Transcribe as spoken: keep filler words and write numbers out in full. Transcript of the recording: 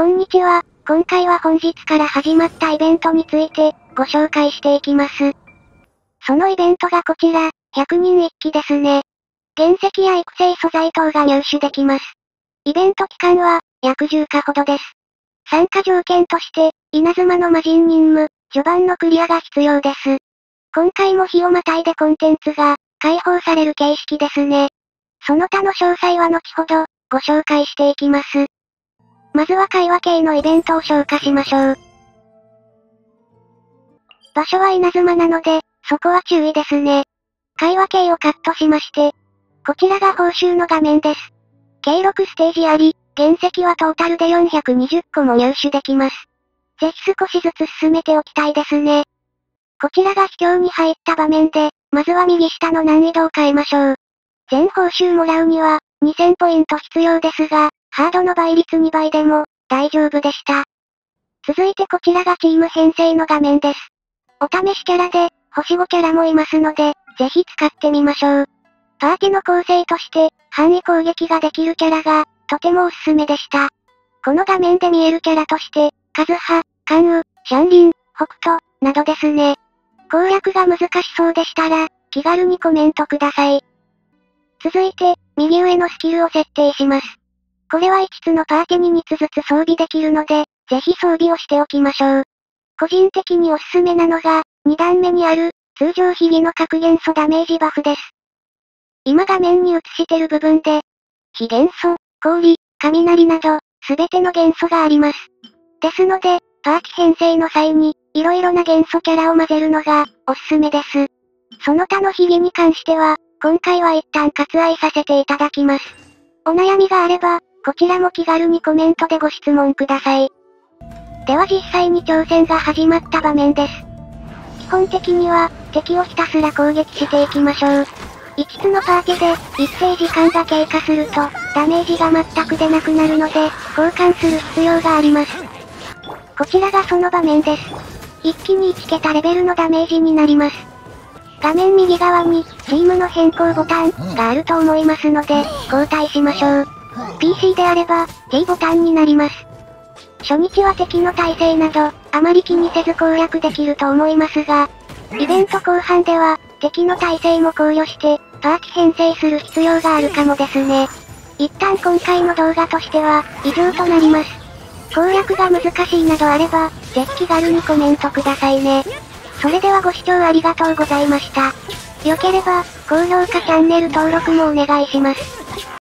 こんにちは。今回は本日から始まったイベントについてご紹介していきます。そのイベントがこちら、ひゃくにん一揆ですね。原石や育成素材等が入手できます。イベント期間は約じゅうかほどです。参加条件として、稲妻の魔人任務、序盤のクリアが必要です。今回も日をまたいでコンテンツが開放される形式ですね。その他の詳細は後ほどご紹介していきます。まずは会話系のイベントを消化しましょう。場所は稲妻なので、そこは注意ですね。会話系をカットしまして、こちらが報酬の画面です。計ろくステージあり、原石はトータルでよんひゃくにじゅっ個も入手できます。ぜひ少しずつ進めておきたいですね。こちらが秘境に入った場面で、まずは右下の難易度を変えましょう。全報酬もらうには、にせんポイント必要ですが、ハードの倍率に倍でも、大丈夫でした。続いてこちらがチーム編成の画面です。お試しキャラで、星ごキャラもいますので、ぜひ使ってみましょう。パーティの構成として、範囲攻撃ができるキャラが、とてもおすすめでした。この画面で見えるキャラとして、カズハ、カンウ、シャンリン、北斗、などですね。攻略が難しそうでしたら、気軽にコメントください。続いて、右上のスキルを設定します。これはいつつのパーティにみっつずつ装備できるので、ぜひ装備をしておきましょう。個人的におすすめなのが、に段目にある、通常比喩の各元素ダメージバフです。今画面に映してる部分で、非元素、氷、雷など、すべての元素があります。ですので、パーティ編成の際に、いろいろな元素キャラを混ぜるのが、おすすめです。その他の比喩に関しては、今回は一旦割愛させていただきます。お悩みがあれば、こちらも気軽にコメントでご質問ください。では実際に挑戦が始まった場面です。基本的には敵をひたすら攻撃していきましょう。いつつのパーティで一定時間が経過するとダメージが全く出なくなるので交換する必要があります。こちらがその場面です。一気にいち桁レベルのダメージになります。画面右側にチームの変更ボタンがあると思いますので交代しましょう。ピーシー であれば、T ボタンになります。初日は敵の耐性など、あまり気にせず攻略できると思いますが、イベント後半では、敵の耐性も考慮して、パーティ編成する必要があるかもですね。一旦今回の動画としては、以上となります。攻略が難しいなどあれば、ぜひ気軽にコメントくださいね。それではご視聴ありがとうございました。良ければ、高評価チャンネル登録もお願いします。